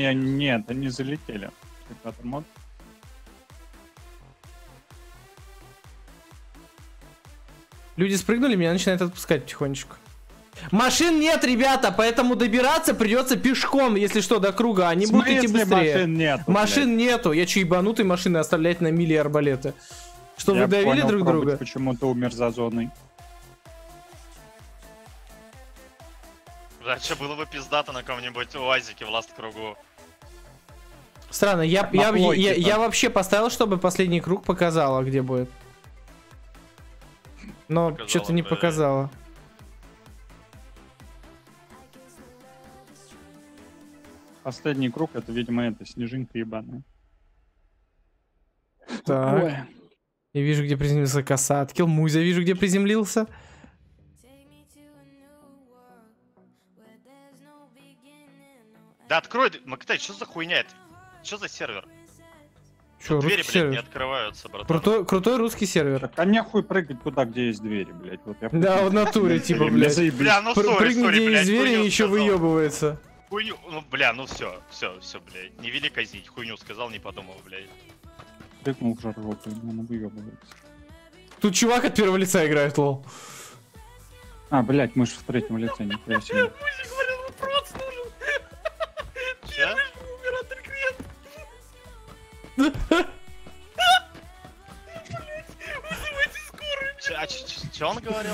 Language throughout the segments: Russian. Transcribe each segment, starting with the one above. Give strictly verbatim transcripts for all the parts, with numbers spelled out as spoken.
Я нет, они залетели. Мод. Люди спрыгнули, меня начинает отпускать потихонечку. Машин нет, ребята, поэтому добираться придется пешком, если что, до круга. Они будут идти быстрее. Машин нет. Машин нету. Я че, ебанутый, машины оставлять на мили и арбалеты? Что, вы давили друг друга? Почему ты умер за зоной? Раньше было бы пиздато на ком-нибудь уазике в ласт кругу. Странно, я, я, плойке, я, да. я вообще поставил, чтобы последний круг показала, где будет. Но что-то не показала. Последний круг, это, видимо, это снежинка ебаная. Так. Ой. Я вижу, где приземлился коса. Откил Музя, вижу, где приземлился. Да открой, Мактай, что за хуйня это? Что за сервер? Че, двери, блядь, сервер? Не открываются, братан. Крутой, крутой русский сервер. Так, а нехуй прыгать туда, где есть двери, блядь. Вот я да, в натуре, типа, блядь. Бля, ну сори, прыгни, где есть двери, еще выебывается. Хуйню, ну, бля, ну все, все, все, блядь. Не вели казнить, хуйню сказал, не подумал, блядь. Прыгнул к жару, ну выебывается. Тут чувак от первого лица играет, лол. А, блядь, мы же в третьем лице, не просили. Что он говорил?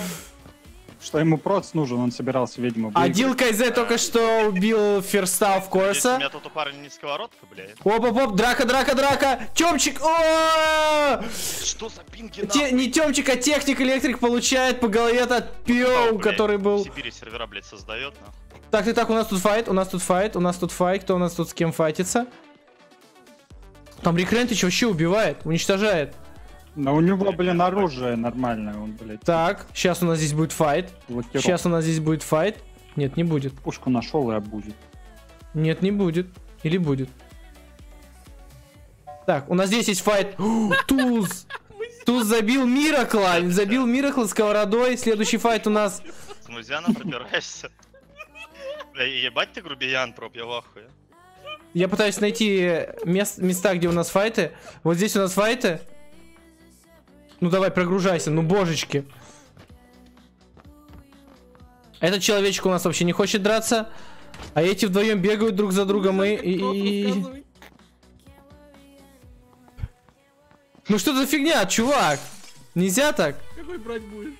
Что ему проц нужен, он собирался, видимо, блин. Адил Кайзе только что убил ферста в Корса. У меня тут у парня не сковородка, блядь. Оп-оп-оп, драка, драка, драка. Тёмчик, о! Что за пинги? Не Тёмчик, а техник электрик получает по голове от Пиоу, который был. В Сибири сервера, блядь, создает, нахуй. Так, ты так, у нас тут файт, у нас тут файт, у нас тут файт, кто у нас тут с кем файтится? Там Рекрентич вообще убивает, уничтожает. Но у него, блин, оружие нормальное, он, блядь. Так, сейчас у нас здесь будет файт. Блокировка. Сейчас у нас здесь будет файт. Нет, не будет. Пушку нашел и обудет. Нет, не будет. Или будет. Так, у нас здесь есть файт. Туз! Туз забил Миракла. Забил Миракла сковородой. Следующий файт у нас. С Музяна пробираешься. Бля, ебать ты грубиян, проб, я в ахуе. Я пытаюсь найти мест, места, где у нас файты. Вот здесь у нас файты. Ну давай, прогружайся, ну божечки. Этот человечек у нас вообще не хочет драться. А эти вдвоем бегают друг за другом и... и, и... Ну что за фигня, чувак? Нельзя так? Какой брать будет?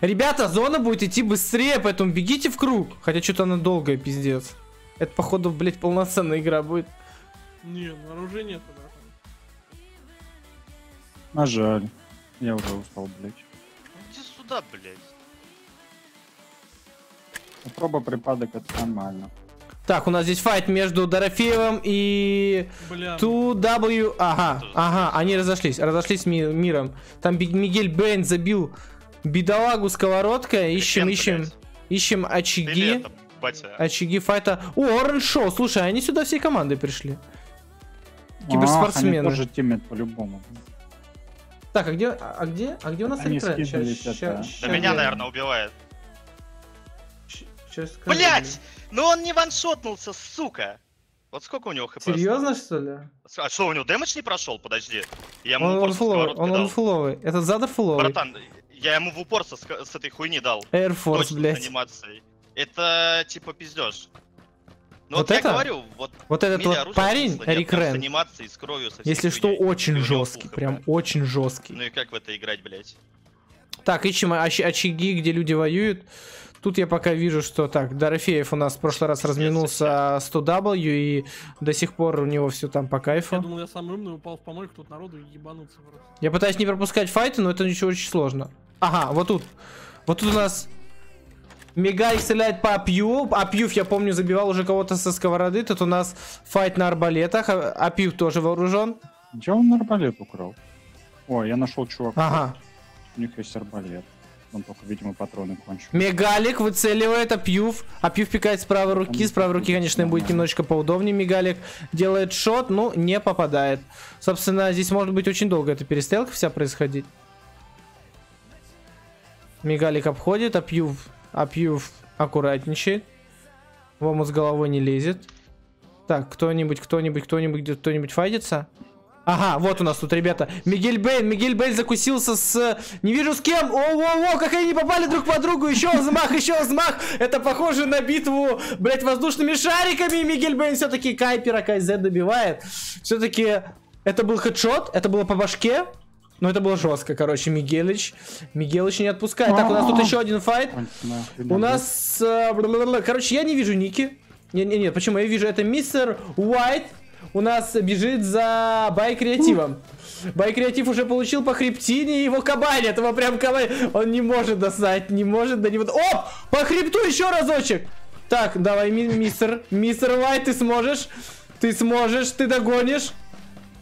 Ребята, зона будет идти быстрее, поэтому бегите в круг. Хотя что-то она долгая, пиздец. Это, походу, блядь, полноценная игра будет. Нет, оружия нет. А жаль. Я уже устал, блядь. Иди сюда, блядь. Проба припадок, это нормально. Так, у нас здесь файт между Дорофеевым и... Бля. ту дабл ю... Ага, ага, они разошлись. Разошлись ми миром. Там Мигель Бейн забил бедолагу сковородкой. Ищем, Бен, ищем, блядь. ищем очаги. Очаги файта. О, Оранж Шоу, слушай, они сюда всей командой пришли. Киберспортсмены. Ах, они тоже тиммит по-любому. Так, а где, а где, а где у нас Рекрент? Да меня, наверное, убивает. Блять! Ну он не ваншотнулся, сука! Вот сколько у него хп? Серьезно, что ли? А что, у него дэмэдж не прошел? Подожди. Я ему он фуловый, он, он фуловый. Это задор фуловый. Братан, я ему в упор со, с этой хуйни дал. Air Force, блять. Это типа пиздеж. Ну вот, вот это? Я говорю, вот, вот этот вот парень, Рекрент, если что, людей, очень жесткий, плохо, прям блядь. очень жесткий. Ну и как в это играть, блядь? Так, ищем оч очаги, где люди воюют. Тут я пока вижу, что так, Дорофеев у нас в прошлый раз разминулся с ту дабл ю, и до сих пор у него все там по кайфу. Я думал, я самый умный, упал в помойку, тут народу ебануться. Я пытаюсь не пропускать файты, но это ничего очень сложно. Ага, вот тут. Вот тут у нас... Мега исцеляет по Апьюв. Апьюв, я помню, забивал уже кого-то со сковороды. Тут у нас файт на арбалетах. Апьюв тоже вооружен. Где он арбалет украл? О, я нашел чувака. Ага. У них есть арбалет. Он только, видимо, патроны кончил. Мегалик выцеливает Апьюв. Апьюв пикает с правой руки. С правой руки, конечно, будет немножечко поудобнее. Мегалик делает шот, но не попадает. Собственно, здесь может быть очень долго эта перестрелка вся происходить. Мегалик обходит. Апьюв... Апьюв аккуратничает. Вома с головой не лезет. Так, кто-нибудь, кто-нибудь, кто-нибудь, где кто-нибудь файтится? Ага, вот у нас тут, ребята, Мигель Бейн, Мигель Бейн закусился с... Не вижу с кем, о-о-о, как они попали друг по другу, еще взмах, еще взмах. Это похоже на битву, блять, воздушными шариками. Мигель Бейн все-таки Кайпера, Кайзе добивает. Все-таки это был хедшот, это было по башке. Но это было жестко, короче, Мигелыч. Мигелыч не отпускает. Так, у нас тут еще один файт. У нас... Короче, я не вижу ники. Нет, почему? Я вижу, это мистер Уайт. У нас бежит за Бай-креативом. Бай-креатив уже получил по хребтине, его кабань, этого прям кабань. Он не может достать, не может до него... Оп! По хребту еще разочек! Так, давай, ми мистер. Мистер Уайт, ты сможешь. Ты сможешь, ты догонишь.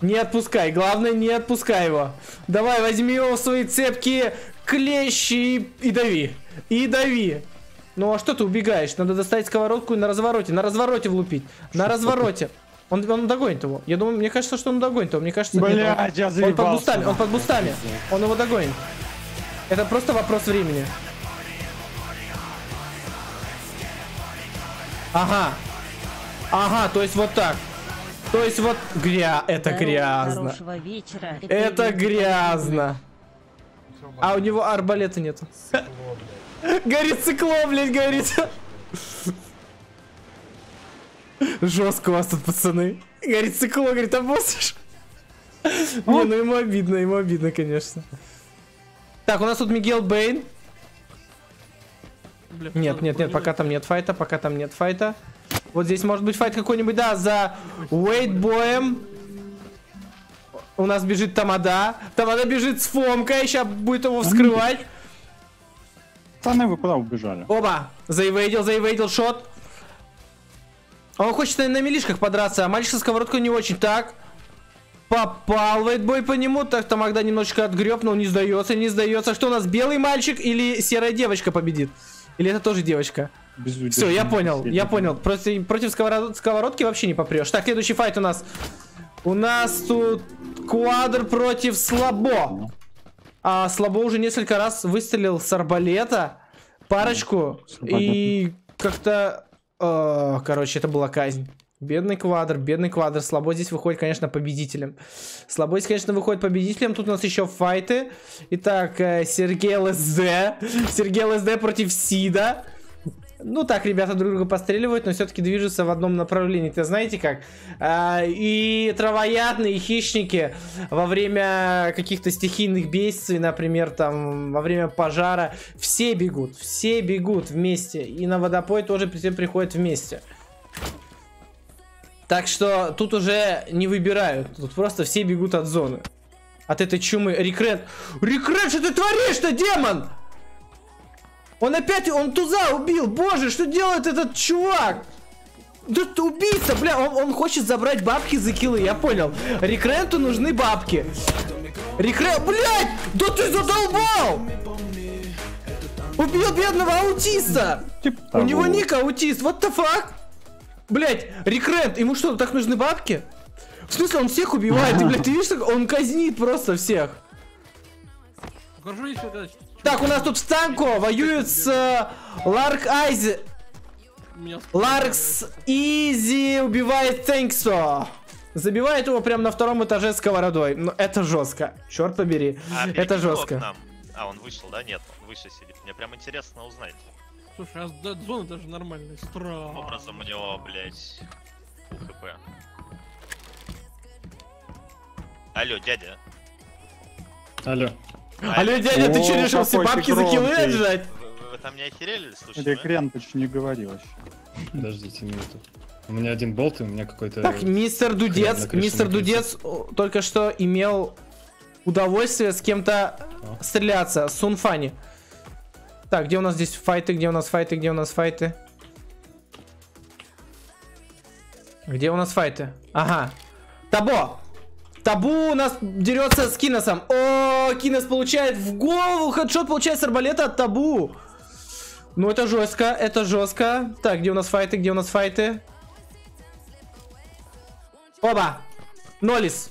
Не отпускай, главное, не отпускай его. Давай, возьми его в свои цепкие клещи и дави. И дави. Ну а что ты убегаешь? Надо доставить сковородку и на развороте. На развороте влупить. На развороте. Он, он догонит его. Я думаю, мне кажется, что он догонит его. Мне кажется, блядь, я заебался. Он под бустами, он под бустами. Он его догонит. Это просто вопрос времени. Ага. Ага, то есть вот так. То есть вот гря... Это грязно. Это грязно. А у него арбалета нету. Горит цикло, блядь, горит. Жестко у вас тут, пацаны. Горит цикло, говорит, обоссишь. Не, ну ему обидно, ему обидно, конечно. Так, у нас тут Мигель Бейн. Нет, нет, нет, пока там нет файта, пока там нет файта. Вот здесь может быть файт какой-нибудь, да, за Уэйтбоем. У нас бежит Тамада. Тамада бежит с Фомкой, сейчас будет его вскрывать. Пацаны, вы куда убежали? Оба, заивейдил, заивейдил шот. Он хочет, наверное, на милишках подраться, а мальчик со сковородкой не очень. Так, попал Уэйтбой по нему, так Тамада немножечко отгреб, но он не сдается, не сдается. Что у нас, белый мальчик или серая девочка победит? Или это тоже девочка? Все, я понял, я понял. Против, против сковород, сковородки вообще не попрешь. Так, следующий файт у нас. У нас тут Квадр против Слабо. А Слабо уже несколько раз выстрелил с арбалета. Парочку. И как-то... Э, короче, это была казнь. Бедный Квадр, бедный Квадр. Слабо здесь выходит, конечно, победителем. Слабо здесь, конечно, выходит победителем. Тут у нас еще файты. Итак, Сергей ЛСД. Сергей ЛСД против Сида. Ну так, ребята друг друга постреливают, но все-таки движутся в одном направлении. Ты знаете как? И травоядные, и хищники во время каких-то стихийных бедствий, например, там во время пожара, все бегут, все бегут вместе. И на водопой тоже все приходят вместе. Так что тут уже не выбирают, тут просто все бегут от зоны. От этой чумы. Рекрет. Рекрет, что ты творишь-то, демон? Он опять, он туза убил, боже, что делает этот чувак? Тут убийца, бля, он, он хочет забрать бабки за киллы, я понял. Рекренту нужны бабки. Рекрент, блядь, да ты задолбал! Убил бедного аутиста! У него ник аутист, what the fuck? Блядь, Рекрент, ему что, так нужны бабки? В смысле, он всех убивает, ты, блядь, ты видишь, он казнит просто всех. Так, у нас тут Станко воюет с э, Ларк Айзи. Ларкс Изи убивает Тэнксо. Забивает его прям на втором этаже сковородой. Но это жестко. Черт побери. А, это жестко. А, он вышел, да? Нет, он выше сидит. Мне прям интересно узнать. Слушай, а зона даже нормальная. Странным образом у него, блядь, ХП. Алло, дядя. Алло. Алло, дядя, ты че решил все бабки за киллы отжать? Вы там не охерели, слушай? Рекрент почти не говорил вообще. Подождите минуту. У меня один болт и у меня какой-то... Так, мистер Дудец, мистер Дудец только что имел удовольствие с кем-то стреляться, с Сунфани. Так, где у нас здесь файты, где у нас файты, где у нас файты? Где у нас файты? Ага. Табо! Табу у нас дерется с Киносом. О, Кинос получает в голову. Хедшот получает с арбалета от Табу. Ну это жестко, это жестко. Так, где у нас файты, где у нас файты? Оба. Нолис.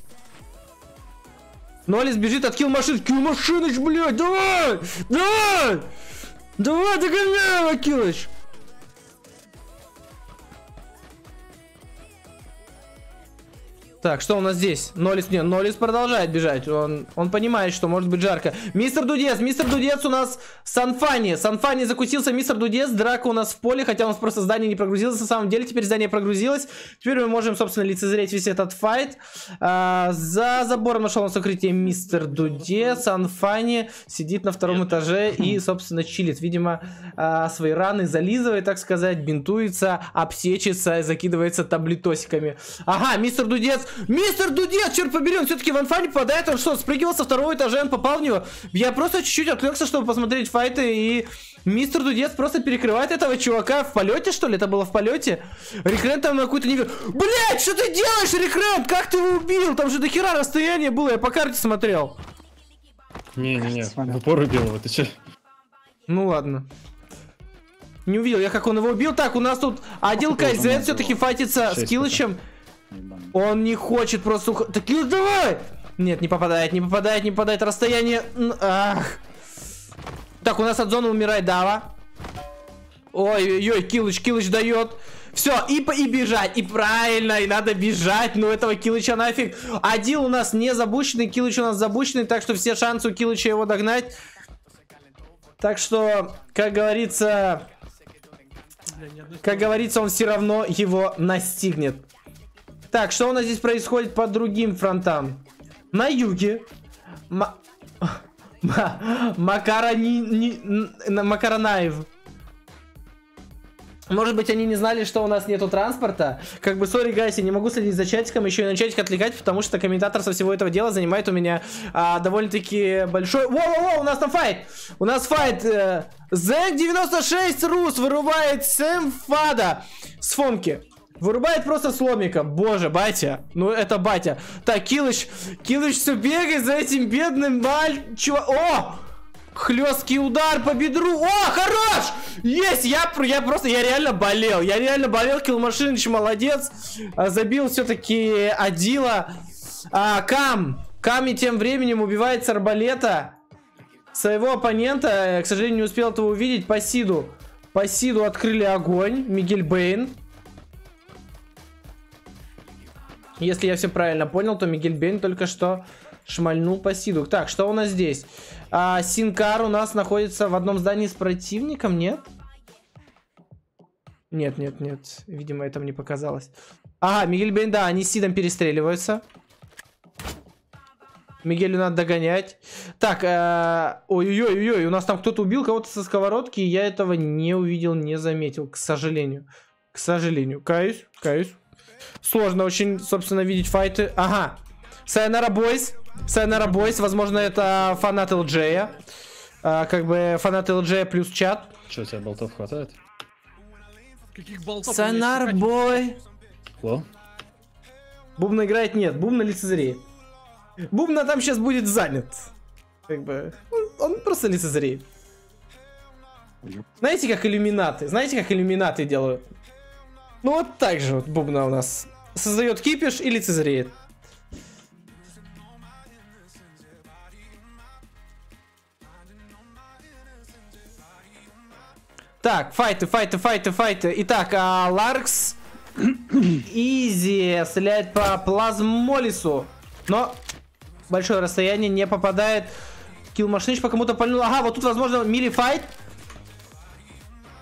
Нолис бежит от килл-машин. Килл-машиныч, блядь, давай! Давай! Давай, догоняй его, Килыч! Так, что у нас здесь? Нолис, нет, Нолис продолжает бежать. Он, он понимает, что может быть жарко. Мистер Дудец, мистер Дудец у нас Санфани. Санфани закусился, мистер Дудец. Драка у нас в поле, хотя у нас просто здание не прогрузилось. На самом деле теперь здание прогрузилось. Теперь мы можем, собственно, лицезреть весь этот файт. А, за забором нашел он сокрытие мистер Дудец. Санфани сидит на втором этаже и, собственно, чилит. Видимо, свои раны зализывает, так сказать, бинтуется, обсечется, закидывается таблетосиками. Ага, мистер Дудец. Мистер Дудец, черт побери, он все-таки в Анфани попадает. Он что, спрыгивал со второго этажа, он попал в него? Я просто чуть-чуть отвлекся, чтобы посмотреть файты, и мистер Дудец просто перекрывает этого чувака. В полете, что ли? Это было в полете? Рекрент там на какую-то не... Блять, что ты делаешь, Рекрент? Как ты его убил? Там же до хера расстояние было, я по карте смотрел. Не-не-не, в упор убил его, ты че? Ну ладно. Не увидел я, как он его убил. Так, у нас тут Адил Кайзен все-таки файтится с Килычем. Он не хочет просто уходить. Так, Килыч, давай! Нет, не попадает, не попадает, не попадает. Расстояние... Ах. Так, у нас от зоны умирает Дава. Ой-ой-ой, Килыч, Килыч дает. Все, и, и бежать, и правильно, и надо бежать, но этого Килыча нафиг. Адил у нас не забученный, Килыч у нас забученный, так что все шансы у Килыча его догнать. Так что, как говорится... Как говорится, он все равно его настигнет. Так, что у нас здесь происходит по другим фронтам? На юге Ма... Ма... Макарани... Ни... Макаранаев. Может быть, они не знали, что у нас нету транспорта. Как бы, сори, гайс, я не могу следить за чатиком, еще и на чатик отвлекать, потому что комментатор со всего этого дела занимает у меня а, довольно-таки большой... Воу-воу-воу, у нас там файт! У нас файт! Э... зэк девяносто шесть Рус вырубает Сэм Фада с Фомки. Вырубает просто сломика. Боже, батя. Ну, это батя. Так, Килыч. Килыч все бегает за этим бедным мальчиком. О! Хлесткий удар по бедру. О, хорош! Есть! Я, я просто, я реально болел. Я реально болел. Килл Машиныч молодец. Забил все-таки Адила. А, Кам. Ками тем временем убивает с арбалета своего оппонента. К сожалению, не успел этого увидеть. По Сиду. По Сиду открыли огонь. Мигель Бейн. Если я все правильно понял, то Мигель Бейн только что шмальнул по Сиду. Так, что у нас здесь? А, Синкар у нас находится в одном здании с противником, нет? Нет, нет, нет. Видимо, это мне показалось. Ага, Мигель Бейн, да, они с Сидом перестреливаются. Мигелю надо догонять. Так, ой-ой-ой, э, у нас там кто-то убил кого-то со сковородки, и я этого не увидел, не заметил, к сожалению. К сожалению. Каюсь, каюсь. Сложно очень, собственно, видеть файты. Ага. Сайонара Бойс. Сайонара Бойс. Возможно, это фанат эл джея. А, как бы фанат эл джея плюс чат. Че, у тебя болтов хватает? Каких болтов? Сайонара Бой. Ло? Бубна играет? Нет. Бубна лицезреет. Бубна там сейчас будет занят. Как бы... Он просто лицезреет. Знаете, как иллюминаты? Знаете, как иллюминаты делают? Ну вот так же вот Бубна у нас создает кипиш и лицезреет. Так, файты, файты, файты, файты. Итак, а, Ларкс изи стреляет по Плазмолису, но большое расстояние не попадает. Килл Машиныч по кому-то пальнул. Ага, вот тут возможно мили файт.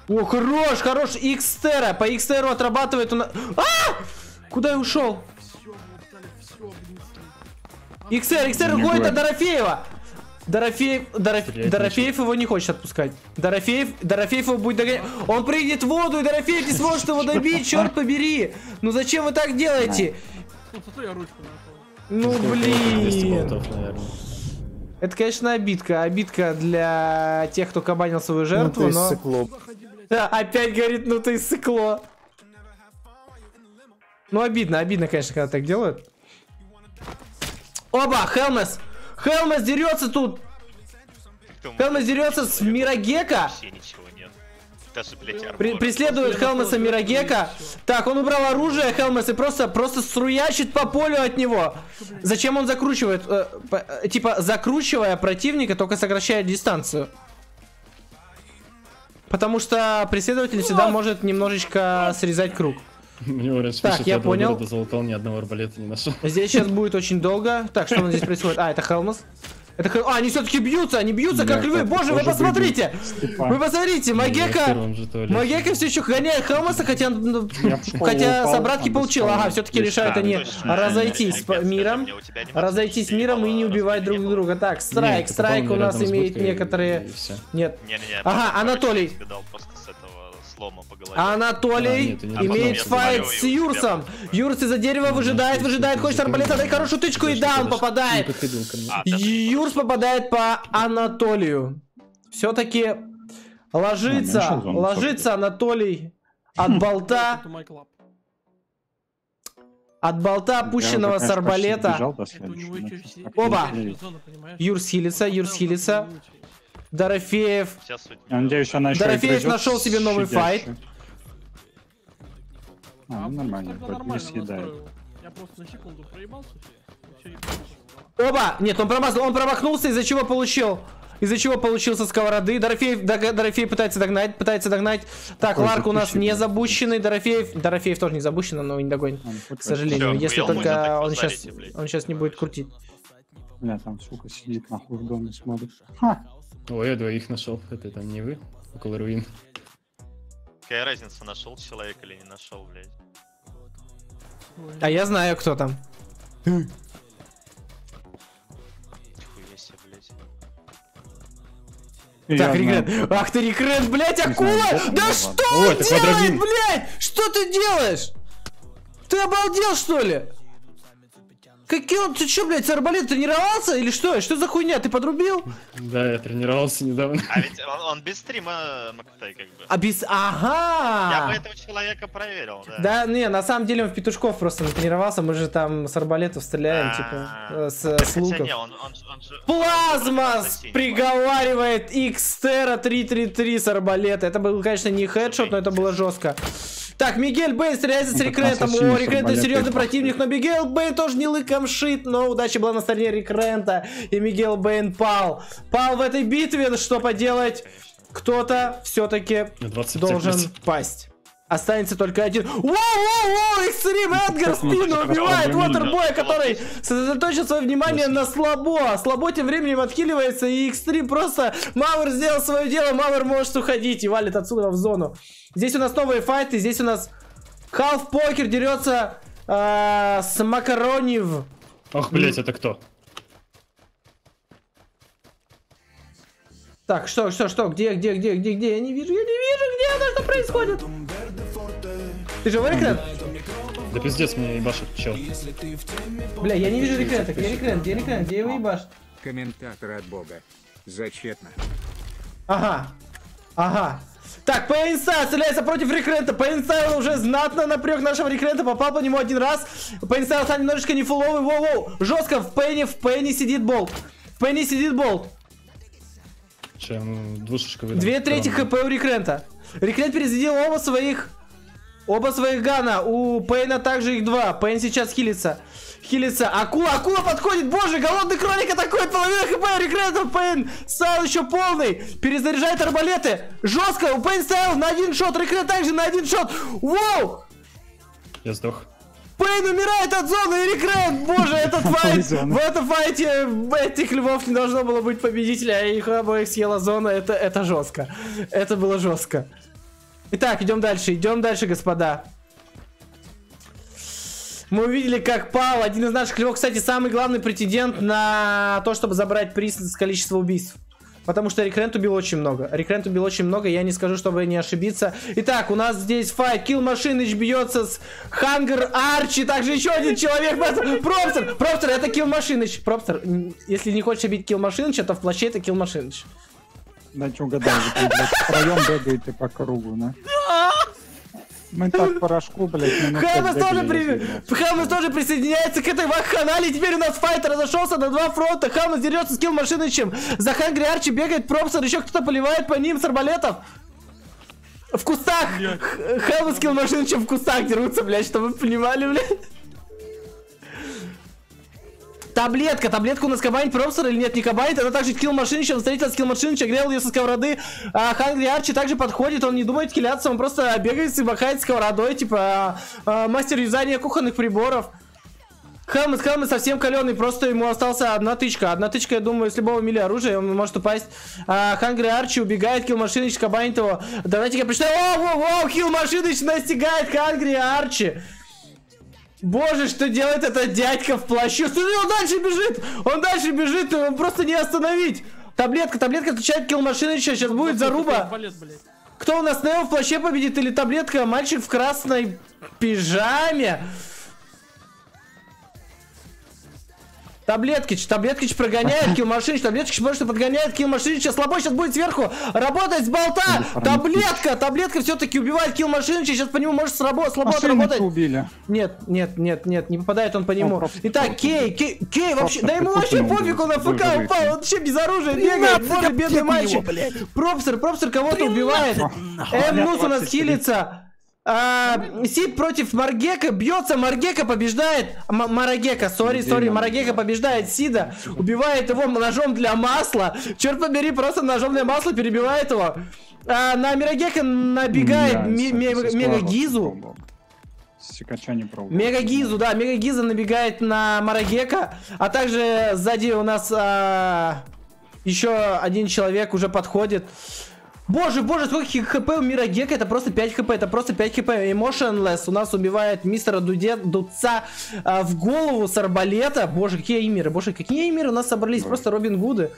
О, хорош, хорош, Икстера. По Икстеру отрабатывает он... А! Куда я ушел? Икстер, Икстер уходит от Дорофеева. Дорофеев, Дорофеев, Дорофеев его не хочет отпускать. Дорофеев, Дорофеев его будет догонять. Он прыгнет в воду, и Дорофеев не сможет его добить, черт побери. Ну зачем вы так делаете? Ну блин. Это, конечно, обидка. Обидка для тех, кто кабанил свою жертву, ну, но... Сыкло. Да, опять говорит, ну ты сыкло. Ну, обидно, обидно, конечно, когда так делают. Оба, Хелмес! Хелмес дерется тут! Хелмес дерется с Мирагека! Преследует Хелмеса Мирагека. Так, он убрал оружие, Хелмес, и просто, просто струящит по полю от него. Зачем он закручивает? Э, э, типа, закручивая противника, только сокращает дистанцию. Потому что преследователь всегда может немножечко срезать круг. Мне Уренс пишет, я понял. До золотого ни одного арбалета не нашел. Здесь сейчас будет очень долго. Так, что у нас здесь происходит? А, это Хелмус. Это Хел... А, они все-таки бьются, они бьются, да, как львы. Боже, вы посмотрите! Степан. Вы посмотрите, Магека... Магека все еще гоняет Хелмуса, хотя... Хотя собратки получил. Ага, все-таки решают они разойтись миром. Разойтись миром и не убивать друг друга. Так, страйк. Страйк у нас имеет некоторые... Нет. Ага, Анатолий. Анатолий а, нет, имеет файт с Юрсом. Юрс из-за дерева выжидает, выжидает, хочет арбалета, дай хорошую тычку, и даун попадает. Юрс попадает по Анатолию. Все-таки ложится, ложится Анатолий от болта. От болта, опущенного с арбалета. Оба. Юрс хилится, Юрс хилится. Дорофеев. Надеюсь, она еще Дорофеев нашел себе новый щадящий файт. А, ну, нормально, нормально съедает. Я просто на секунду проебался. Оба! Нет, он промазал, он промахнулся, из-за чего получил. Из-за чего получился сковороды. Дорофеев, Дорофеев пытается догнать, пытается догнать. Так, Ларк у нас не запущенный. Дорофеев. Дорофеев тоже не запущен, но не догонит. К сожалению, все, если только он сейчас, он сейчас не будет крутить. Бля, там сука сидит нахуй в доме, смотрит. Ха! Ой, я двоих нашел. Это там не вы, около руин. Какая разница, нашел человек или не нашел, блядь. А я знаю, кто там. Хуя себе, блядь. Так, рекрет. Ах ты рекрет, блядь, акула! Да что он делает, блядь? Что ты делаешь? Ты обалдел, что ли? Какие он, ты что, блядь, с арбалет тренировался или что? Что за хуйня? Ты подрубил? Да, я тренировался недавно. А ведь он, он без стрима, Мактай, как бы. А без... Ага! Я бы этого человека проверил, да. Да, не, на самом деле он в петушков просто натренировался. Мы же там с арбалетов стреляем, типа, с луков. Плазма приговаривает Xterra три три три с арбалета. Это был, конечно, не хедшот, но это было жестко. Так, Мигель Бэй стреляется с Рекрентом. О, Рекрент серьезный противник, но Мигель Бэй тоже не лыком шит, но удача была на стороне Рекрента, и Мигель Бэйн пал. Пал в этой битве, что поделать, кто-то все-таки должен пасть. Останется только один. Воу-воу-воу! Экстрим Эдгар спину убивает Waterboy, который сосредоточил свое внимание на Слабо. Слабо тем временем отхиливается, и Экстрим просто... Мауэр сделал свое дело, Мауэр может уходить и валит отсюда в зону. Здесь у нас новые файты, здесь у нас Half Poker дерется э, с Макаронив. Ох, блять, это кто? Так, что, что, что, где, где, где, где, где? Я не вижу, я не вижу, где она, что происходит? Ты же Рекрент? Да пиздец, меня ебашит, чел. Бля, я не вижу Рекрента, где Рекрент, где Рекрент, где его ебаш? Комментатор от бога, зачетно. Ага, ага. Так, Пейнса стреляется против Рекрента. Пейнса уже знатно напрёк нашего Рекрента. Попал по нему один раз. Пейнса стал немножечко не фуловый. Воу-воу. Жестко в Пейне, в Пейне сидит болт. В Пейне сидит болт. Чем двушечка выдал. Две трети хп у Рекрента. Рекрент перезарядил оба своих... Оба своих гана. У Пейна также их два. Пейн сейчас хилится. Хилится. Акула, акула подходит. Боже, голодный кролик атакует половину хп у Рекрента. Пейн Стайл еще полный. Перезаряжает арбалеты. Жестко. У Пейн Стайл на один шот. Рекрент также на один шот. Воу! Я сдох. Пейн умирает от зоны, и Рекрент, боже, этот файт, в этом файте этих львов не должно было быть победителя, а их обоих съела зона, это, это жестко, это было жестко. Итак, идем дальше, идем дальше, господа. Мы увидели, как пал один из наших львов, кстати, самый главный претендент на то, чтобы забрать приз с количества убийств. Потому что Рекрент убил очень много. Рекрент убил очень много, я не скажу, чтобы не ошибиться. Итак, у нас здесь файт. Kill Machine бьется с Хангер Арчи. Также еще один человек. Пробстер! Пробстер, это Kill Machine. Пробстер, если не хочешь бить Kill Machine, то в плаще это Kill Machine. Да что угадал, втроем бегаете по кругу, да? Мы так порошку, блядь. Хэмос тоже, при... Хэмос тоже присоединяется к этой вакханалии. Теперь у нас файт разошелся на два фронта. Хэмос дерется с Kill Machine. За Хангри Арчи бегает Пробстер. Еще кто-то поливает по ним с арбалетов. В кустах. Хэмос с Kill Machine в кустах дерутся, блядь, чтобы вы понимали, блядь. Таблетка. Таблетка у нас кабанит пробсор или нет, не кабанит. Это также скилл машинчик. Встретил скилл машинчик, грел ее со сковороды. А, Хангри Арчи также подходит. Он не думает киляться, он просто бегает и махает сковородой. Типа а, а, мастер вязания кухонных приборов. Хелмет, Хелмет совсем каленый, просто ему осталась одна тычка. Одна тычка, я думаю, с любого мили оружия, он может упасть. А, Хангри Арчи убегает, Килл Машиныч кабанит его. Давайте я прочитаю. О-о-о, Килл Машиныч настигает Хангри Арчи. Боже, что делает этот дядька в плащу? Он дальше бежит, он дальше бежит, его просто не остановить. Таблетка, таблетка отвечает Килл Машиныча, сейчас будет заруба. Кто у нас на его в плаще победит или таблетка? Мальчик в красной пижаме. Таблеткич, Таблеткич прогоняет Килл Машинич, Таблеткич больше подгоняет Килл Машинич, сейчас лобой сейчас будет сверху работать с болта, Таблетка, Таблетка все-таки убивает Килл Машинича, сейчас по нему может сработать, слабо отработать. Убили. Нет, нет, нет, нет, не попадает он по нему. Итак, Кей, Кей, Кей вообще, да ему вообще пофиг, он на ФК упал, он вообще без оружия бегает, боже, бедный мальчик. Пробсер, Пробсер кого-то убивает, Эмнус у нас хилится. А, Сип против Маргека бьется, Маргека побеждает, М Марагека, сори, сори, Марагека побеждает Сида, убивает его ножом для масла, черт побери, просто ножом для масла перебивает его. А, на Марагека набегает Мегагизу. Мегагизу, да, Мегагиза набегает на Марагека, а также сзади у нас а, еще один человек уже подходит. Боже, боже, сколько хп у Мирагека, это просто пять хп, это просто пять хп. Emotionless у нас убивает мистера Дуде, Дудца а, в голову с арбалета. Боже, какие имиры, боже, какие имиры у нас собрались, боже. Просто Робин Гуды.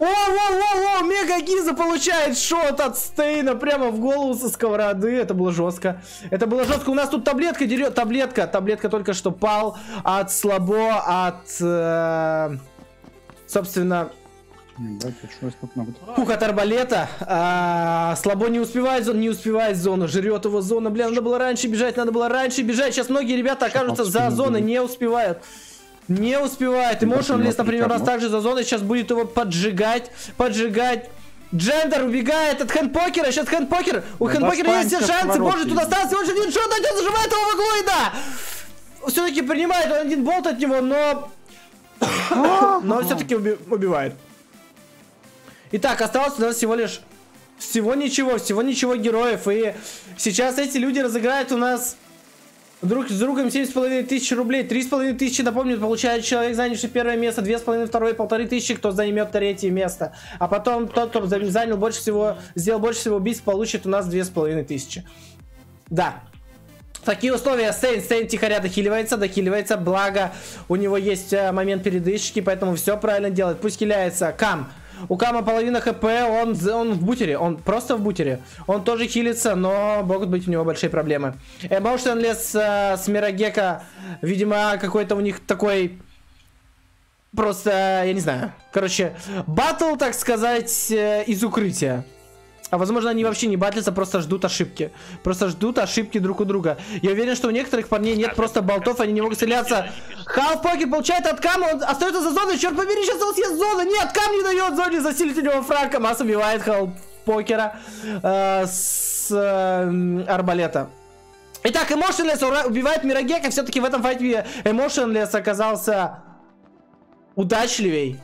О-о-о-о, Мегагиза получает шот от Стейна прямо в голову со сковороды, это было жестко. Это было жестко, у нас тут таблетка дерет, таблетка, таблетка только что пал от слабо, от, э, собственно... Пух от арбалета. А, слабо не успевает зону, не успевает зону. Жрет его зона. Блин, надо было раньше бежать, надо было раньше бежать. Сейчас многие ребята окажутся за зоной, не успевают. Не успевают. Emotionless, например, у нас также за зоной. Сейчас будет его поджигать, поджигать. Джендер убегает от хэндпокера, сейчас хэндпокер. У хэндпокера есть все шансы. Боже, тут остался очень один шот, один зажимает его в углу, и да! Все-таки принимает он один болт от него, но... Но все-таки убивает. Итак, осталось у нас всего лишь всего ничего, всего ничего героев. И сейчас эти люди разыграют у нас друг с другом семь с половиной тысяч рублей. три с половиной тысячи, напомню, получает человек, занявший первое место. две с половиной, второе, полторы тысячи, кто займет третье место. А потом тот, кто занял больше всего, сделал больше всего убийств, получит у нас две с половиной тысячи. Да. Такие условия. Сейн, Сейн тихоря дохиливается, дохиливается. Благо, у него есть момент передышки, поэтому все правильно делает. Пусть хиляется. Кам. У Кама половина хп, он, он в бутере, он просто в бутере. Он тоже хилится, но могут быть у него большие проблемы. Emotionless э, с Мирагека, видимо, какой-то у них такой... Просто, я не знаю. Короче, батл, так сказать, э, из укрытия. А возможно, они вообще не батлятся, просто ждут ошибки. Просто ждут ошибки друг у друга. Я уверен, что у некоторых парней нет просто болтов, они не могут стреляться. Halfpocket получает от Кама, он остается за зоной, черт побери, сейчас он съест зону. Нет, Кам не дает зоне засилить у него фраг, Камаз убивает Halfpocket'а э, с э, арбалета. Итак, Emotionless убивает Мирагека, все-таки в этом файте Emotionless оказался удачливей.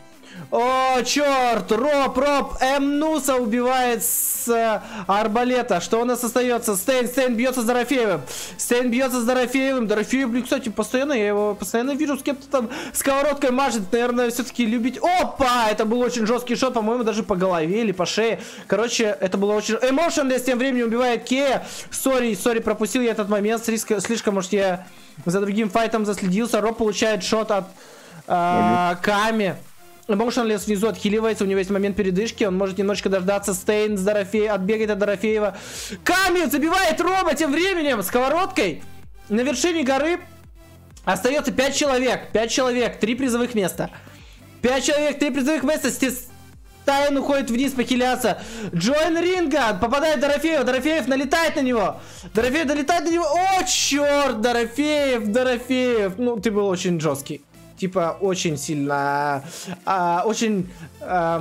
О, черт! Роб, Роб, Эмнуса убивает с э, арбалета. Что у нас остается? Стейн, Стейн бьется с Дорофеевым. Стейн бьется с Дорофеевым. Дорофеев, блин, кстати, постоянно, я его постоянно вижу, с кем-то там сковородкой мажет. Наверное, все-таки любить. Опа! Это был очень жесткий шот, по-моему, даже по голове или по шее. Короче, это было очень... Emotionless тем временем убивает Кея. Сори, сори, пропустил я этот момент. Слишком, слишком, может, я за другим файтом заследился. Роб получает шот от э, Ками. Emotionless внизу отхиливается, у него есть момент передышки, он может немножечко дождаться. Стейн с Дорофея, отбегает от Дорофеева. Камень забивает Роба тем временем сковородкой. На вершине горы остается пять человек, пять человек, три призовых места. пять человек, три призовых места, Стейн уходит вниз похиляться. Джоин Ринга, попадает Дорофеев, Дорофеев налетает на него. Дорофеев налетает на него, о черт, Дорофеев, Дорофеев, ну ты был очень жесткий. типа очень сильно, а, очень а,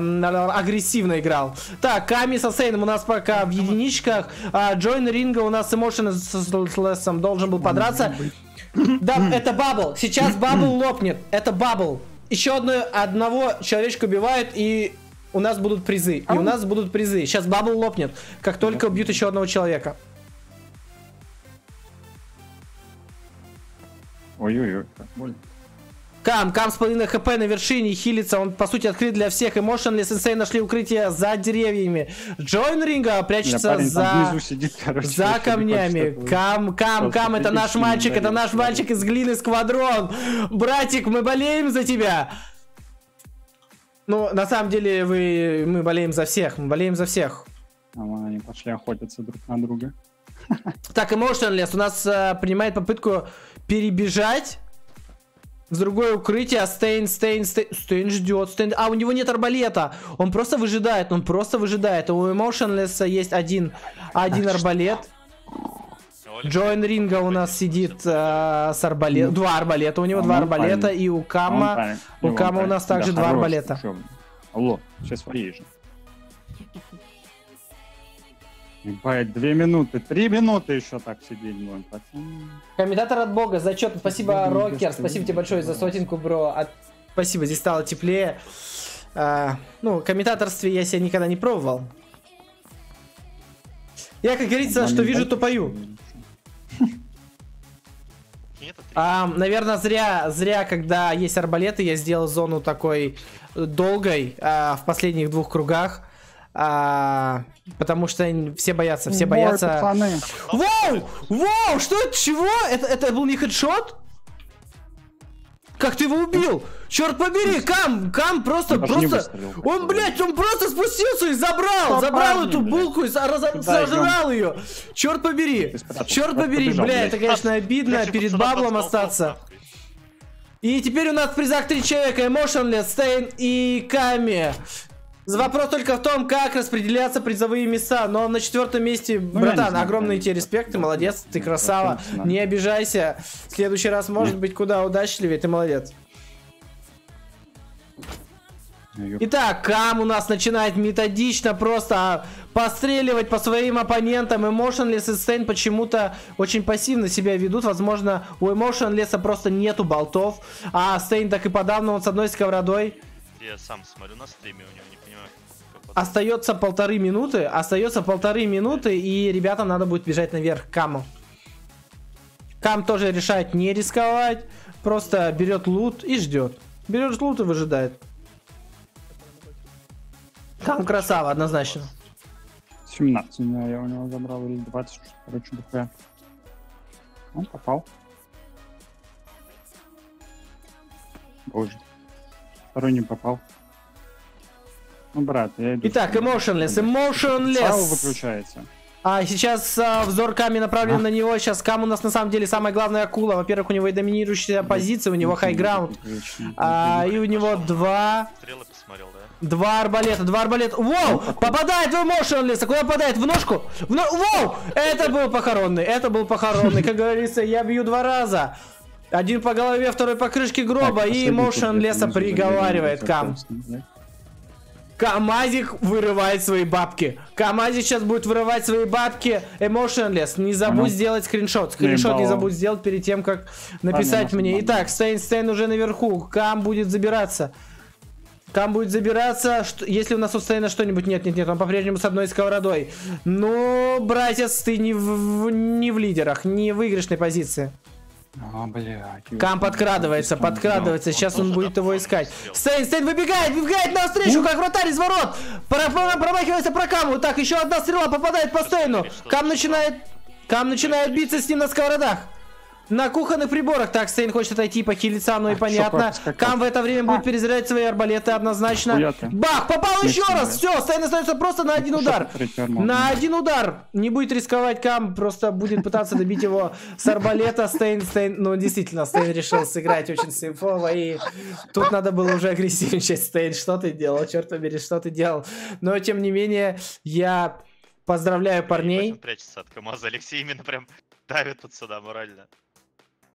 агрессивно играл. Так, Ками со Сейном у нас пока в единичках. А, Джойн Ринга у нас Эмошен с Лесом должен был подраться. Да, это бабл. Сейчас бабл лопнет. Это бабл. Еще одно, одного человечка убивают, и у нас будут призы. И у нас будут призы. Сейчас бабл лопнет, как только убьют еще одного человека. Ой-ой-ой, как больно. Кам, Кам с половиной хп на вершине, хилится, он по сути открыт для всех. Эмошенли Сенсей нашли укрытие за деревьями. Джойн Ринга прячется парень, за, сидит, короче, за камнями. Кам, Кам, Кам, это наш мальчик, это наш мальчик из глины Сквадрон. Братик, мы болеем за тебя. Ну, на самом деле, вы, мы болеем за всех, мы болеем за всех. А вон они пошли охотятся друг на друга. Так, Эмошенли у нас ä, принимает попытку перебежать в другое укрытие, а Стейн, Стейн, Стейн, Стейн ждет, Стейн... А, у него нет арбалета, он просто выжидает, он просто выжидает. У Эмошенлесса есть один, один арбалет. Джойн Ринга у нас сидит э, с арбалетом, два арбалета, у него он два арбалета, парень. И у Кама, у Кама у нас также да, два хорош, арбалета. Алло, сейчас поедешь. Ебать, две минуты, три минуты еще так сидеть будем. Комментатор от бога, зачет, спасибо, Рокер, спасибо тебе большое за сотенку, бро. От... Спасибо, здесь стало теплее. А, ну, комментаторстве я себя никогда не пробовал. Я, как говорится, что вижу, то пою. А, наверное, зря, зря, когда есть арбалеты, я сделал зону такой долгой а, в последних двух кругах. А, потому что все боятся, все боятся. Воу! Воу! Что это? Чего? Это, это был не хедшот? Как ты его убил? Черт побери, Кам! Кам просто, он просто... Он, блядь, он просто спустился и забрал! Что забрал парни, эту булку блядь. И разо... сожрал ее! Черт побери! Черт побери, блядь, это, конечно, обидно перед баблом остаться. И теперь у нас в призах три человека. Эмошенли, Стейн и Ками. Вопрос только в том, как распределяться призовые места, но на четвертом месте, ну, братан, знаю, огромные тебе респекты, молодец, ты красава, не, не обижайся, в следующий раз может Нет. быть куда удачливее, ты молодец. Итак, Кам у нас начинает методично просто постреливать по своим оппонентам. Эмошенлесс и Стейн почему-то очень пассивно себя ведут. Возможно, у Эмошенлесса просто нету болтов, а Стейн так и подавно, он с одной сковородой. Я сам смотрю на стриме, у него не понимаю. Остается полторы минуты, остается полторы минуты, и ребятам надо будет бежать наверх. Каму. Кам тоже решает не рисковать, просто берет лут и ждет. Берет лут и выжидает. Кам красава, однозначно. семнадцать, я у него забрал, или двадцать, короче, такая. Он попал. Боже. Второй не попал. Ну, брат, я иду. Итак, Эмошенлесс, Эмошенлесс выключается. А сейчас а, взор Ками направлен а? на него. Сейчас Кам у нас на самом деле самая главная акула. Во-первых, у него и доминирующая позиция, у него хайграунд. А, и у него два... Стрелы посмотрел, да? Два арбалета, два арбалета. Воу! Попадает в Эмошенлесса. Куда попадает? В ножку? В но... Воу! Это был похоронный, это был похоронный. Как говорится, я бью два раза. Один по голове, второй по крышке гроба, так, и Эмошенлесса приговаривает Кам. Камазик вырывает свои бабки. Камазик сейчас будет вырывать свои бабки. Эмошенлесс, не забудь Она? сделать скриншот. Скриншот не, не забудь сделать перед тем, как написать Она, мне. Итак, Стейн, Стейн уже наверху. Кам будет забираться. Кам будет забираться, что, если у нас у Стейна что-нибудь нет, нет, нет, он по-прежнему с одной сковородой. Но, братец, ты не в, не в лидерах, не в выигрышной позиции. О, блядь, Кам подкрадывается, подкрадывается, сейчас он, он будет его искать. Стейн, Стейн выбегает, выбегает навстречу, как вратарь из ворот. Промахивается про Каму. Так, еще одна стрела попадает по Стейну. Кам начинает, Кам начинает биться с ним на сковородах. На кухонных приборах. Так, Стейн хочет отойти по хилица, ну и понятно. Кам в это время будет перезаряжать свои арбалеты однозначно. Бах, попал еще раз. Все, Стейн остается просто на один удар. На один удар. Не будет рисковать Кам, просто будет пытаться добить его с арбалета. Стейн, Стейн, ну действительно, Стейн решил сыграть очень симфово. И тут надо было уже агрессивничать. Стейн, что ты делал? Черт побери, что ты делал? Но тем не менее, я поздравляю парней. Прячется от КамАЗа. Алексей именно прям давит тут сюда морально.